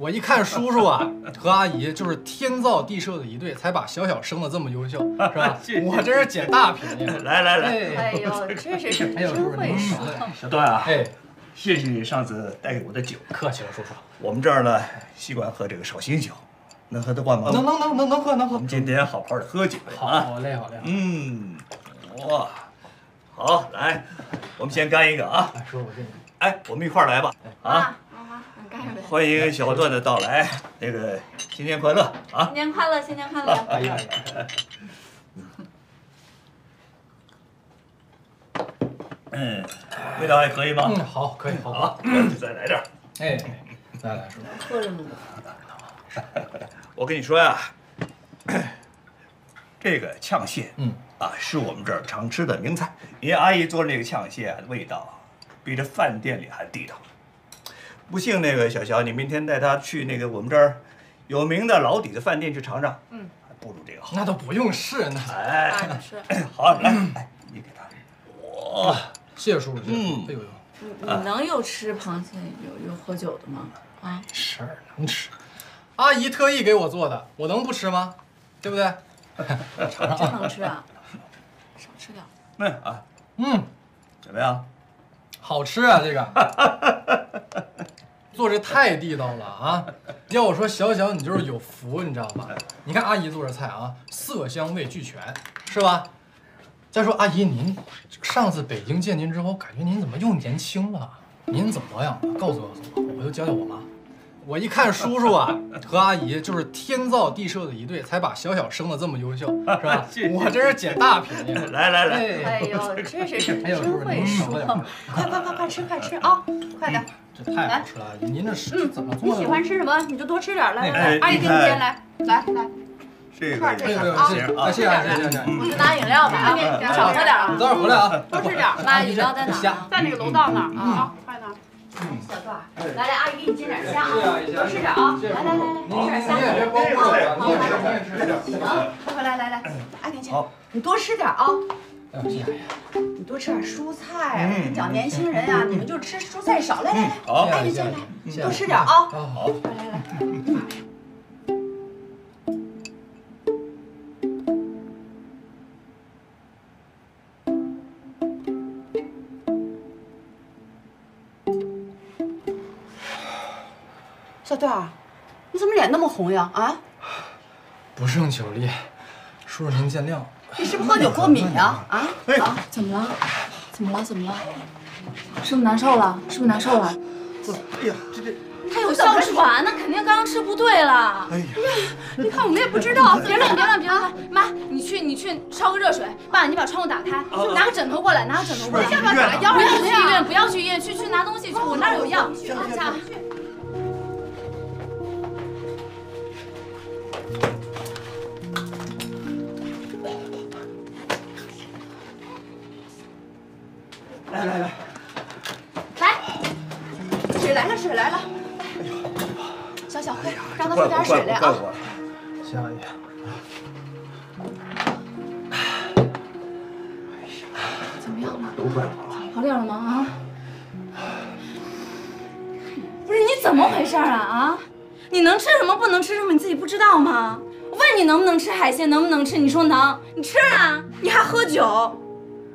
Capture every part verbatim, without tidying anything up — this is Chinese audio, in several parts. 我一看叔叔啊和阿姨就是天造地设的一对，才把小小生得这么优秀，是吧？我真是捡大便宜。来来来，哎呦，真是真会说。小段啊，哎，谢谢你上次带给我的酒。客气了，叔叔。我们这儿呢，习惯喝这个绍兴酒，能喝得惯吗？能能能能能喝能喝。我们今天好好的喝酒啊！好嘞好嘞。嗯，哇，好，来，我们先干一个啊！叔叔，我敬你。哎，我们一块儿来吧！啊。 欢迎小段的到来，那个新年快乐啊！新年快乐，新年快乐！哎呀，嗯，味道还可以吧？嗯，好，可以，好啊，再来点儿。哎，再来说。喝着呢。我跟你说呀，这个呛蟹，嗯，啊，是我们这儿常吃的名菜。您阿姨做那个呛蟹味道，比这饭店里还地道。 不信那个小小，你明天带他去那个我们这儿有名的老底子饭店去尝尝，嗯，还不如这个好。那都不用试呢，哎，是。好，来，你给他。我谢谢叔叔，嗯，哎呦呦，你你能又吃螃蟹又又喝酒的吗？啊，没事儿，能吃。阿姨特意给我做的，我能不吃吗？对不对？尝尝，真能吃啊！少吃点。那啊，嗯，怎么样？好吃啊，这个。 做这太地道了啊！要我说，小小你就是有福，你知道吗？你看阿姨做这菜啊，色香味俱全，是吧？再说阿姨，您上次北京见您之后，感觉您怎么又年轻了？您怎么保养的？告诉告诉我，我就教教我妈。我一看叔叔啊和阿姨就是天造地设的一对，才把小小生得这么优秀，是吧？我真是捡大便宜。来来来，哎呦，真是真会说！快快快快吃快吃啊，快点！ 这太好吃了，阿姨，您这是怎么做的？你喜欢吃什么，你就多吃点。来来来，阿姨给你先来，来来，这个这个啊，啊，谢谢谢谢。我去拿饮料吧，啊，你少喝点啊。你待会儿回来啊，多吃点。妈，饮料在哪？在那个楼道那儿啊，快点。小段，来来，阿姨给你煎点虾啊，多吃点啊。来来来来，煎点虾。你也别光顾着，你也吃点。行，快快来来来，阿姨给你煎，你多吃点啊。 你多吃点蔬菜，我跟你讲，年轻人啊，你们就吃蔬菜少。来来来，阿姨进来，多吃点啊。好，来来来。小段，你怎么脸那么红呀？啊？不胜酒力，叔叔您见谅。 你是不是喝酒过敏呀？啊啊！怎么了？怎么了？怎么了？是不是难受了？是不是难受了？哎呀，这这……他有哮喘，那肯定刚刚吃不对了。哎呀，你看我们也不知道。别乱，别乱，别乱！妈，你去，你去烧个热水。爸，你把窗户打开，拿个枕头过来，拿个枕头过来。要不要打幺二零去医院？不要去医院，去去拿东西去，我那儿有药。去拿下。 来来来，来，水来了，水来了！哎呦，小小喝，让他喝点水来啊！谢阿姨。怎么样了？都怪我了。好点了吗？啊？不是，你怎么回事啊？啊？你能吃什么，不能吃什么，你自己不知道吗？我问你能不能吃海鲜，能不能吃？你说能，你吃啊？你还喝酒，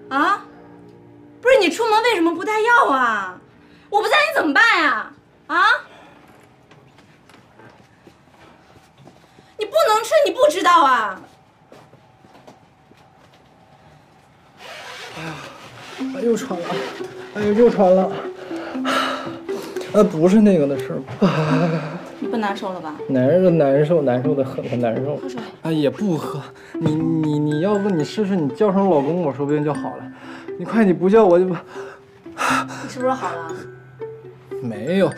啊？ 不是你出门为什么不带药啊？我不在你怎么办呀？啊？你不能吃，你不知道啊？哎呀，又喘了，哎呀，又喘了。呃，不是那个的事儿。 你不难受了吧？难受，难受，难受的很，很难受。喝水。哎，也不喝。你你你要不你试试，你叫声老公，我说不定就好了。你快，你不叫我就……你是不是好了？没有，